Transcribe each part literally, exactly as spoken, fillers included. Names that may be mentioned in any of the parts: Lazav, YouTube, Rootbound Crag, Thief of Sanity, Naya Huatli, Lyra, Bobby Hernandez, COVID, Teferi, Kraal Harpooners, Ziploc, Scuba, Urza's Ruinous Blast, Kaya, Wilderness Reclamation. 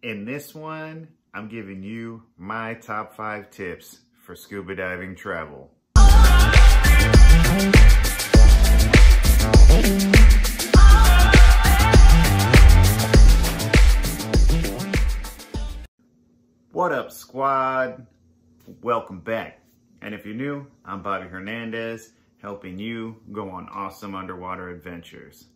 In this one, I'm giving you my top five tips for scuba diving travel. What up, squad? Welcome back. And if you're new, I'm Bobby Hernandez, helping you go on awesome underwater adventures.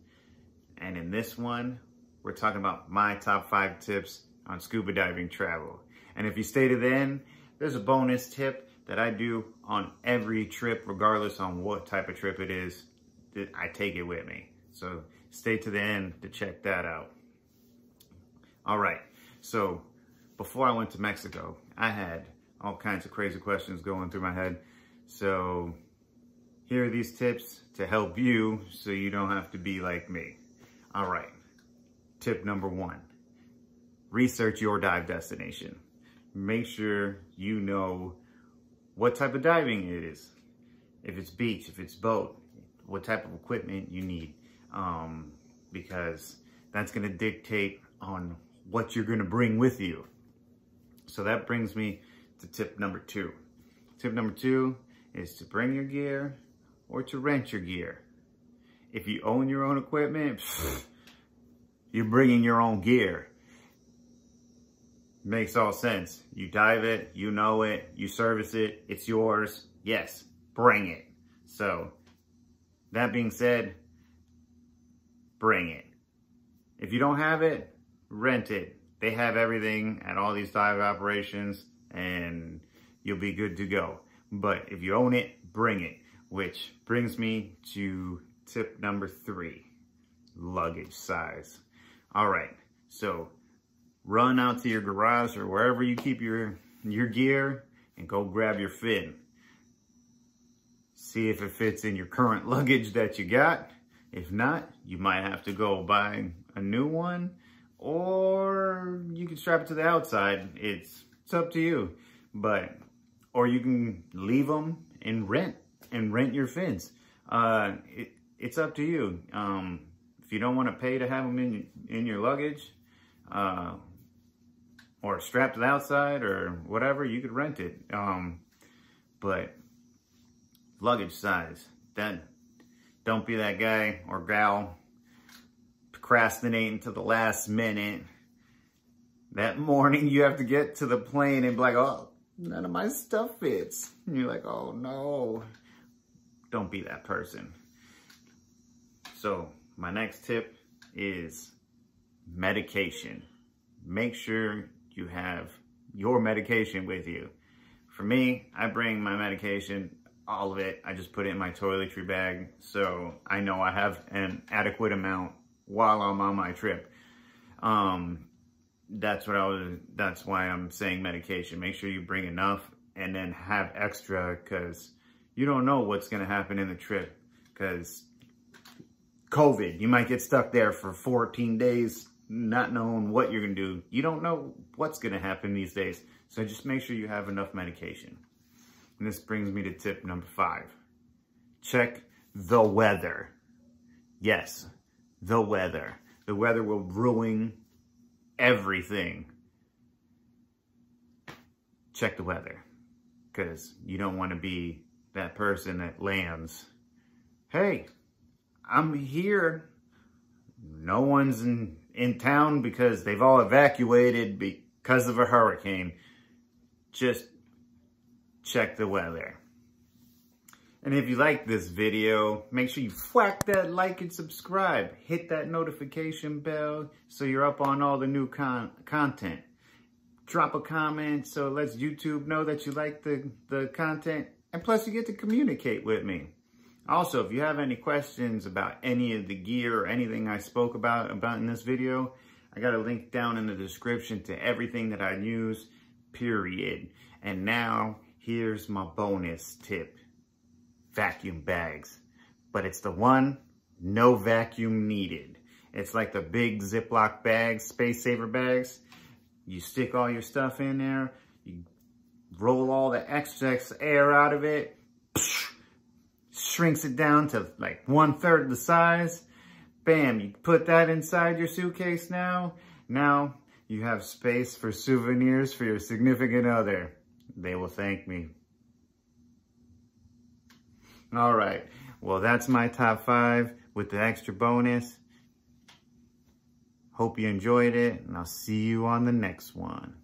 And in this one, we're talking about my top five tips on scuba diving travel. And if you stay to the end, there's a bonus tip that I do on every trip, regardless on what type of trip it is, that I take it with me. So stay to the end to check that out. All right, so before I went to Mexico, I had all kinds of crazy questions going through my head. So here are these tips to help you so you don't have to be like me. All right, tip number one, research your dive destination. Make sure you know what type of diving it is. If it's beach, if it's boat, what type of equipment you need, um, because that's gonna dictate on what you're gonna bring with you. So that brings me to tip number two. Tip number two is to bring your gear or to rent your gear. If you own your own equipment, pfft, you're bringing your own gear. Makes all sense. You dive it, you know it, you service it, it's yours. Yes, bring it. So that being said, bring it. If you don't have it, rent it. They have everything at all these dive operations and you'll be good to go. But if you own it, bring it. Which brings me to tip number three, luggage size. All right, so run out to your garage or wherever you keep your, your gear and go grab your fin. See if it fits in your current luggage that you got. If not, you might have to go buy a new one, or you can strap it to the outside. It's, it's up to you, but, or you can leave them and rent and rent your fins. Uh, it, it's up to you. Um, if you don't want to pay to have them in, in your luggage, uh, or strapped to the outside or whatever, you could rent it. Um, but luggage size, then don't be that guy or gal procrastinating to the last minute. That morning you have to get to the plane and be like, oh, none of my stuff fits. And you're like, oh no. Don't be that person. So my next tip is medication. Make sure you have your medication with you. For me, I bring my medication, all of it. I just put it in my toiletry bag, so I know I have an adequate amount while I'm on my trip. Um, that's what I was, that's why I'm saying medication. Make sure you bring enough and then have extra, because you don't know what's going to happen in the trip, because COVID, you might get stuck there for fourteen days, not knowing what you're going to do. You don't know what's going to happen these days. So just make sure you have enough medication. And this brings me to tip number five. Check the weather. Yes, the weather. The weather will ruin everything. Check the weather, because you don't want to be that person that lands. Hey, I'm here. No one's in, in town because they've all evacuated because of a hurricane. Just check the weather. And if you like this video, make sure you whack that like and subscribe. Hit that notification bell so you're up on all the new con content. Drop a comment so it lets YouTube know that you like the, the content. And plus you get to communicate with me. Also, if you have any questions about any of the gear or anything I spoke about, about in this video, I got a link down in the description to everything that I use, period. And now, here's my bonus tip, vacuum bags. But it's the one, no vacuum needed. It's like the big Ziploc bags, space saver bags. You stick all your stuff in there, you roll all the excess air out of it, shrinks it down to like one third the size. Bam, you put that inside your suitcase now. Now You have space for souvenirs for your significant other. They will thank me. All right. Well, that's my top five with the extra bonus. Hope you enjoyed it, and I'll see you on the next one.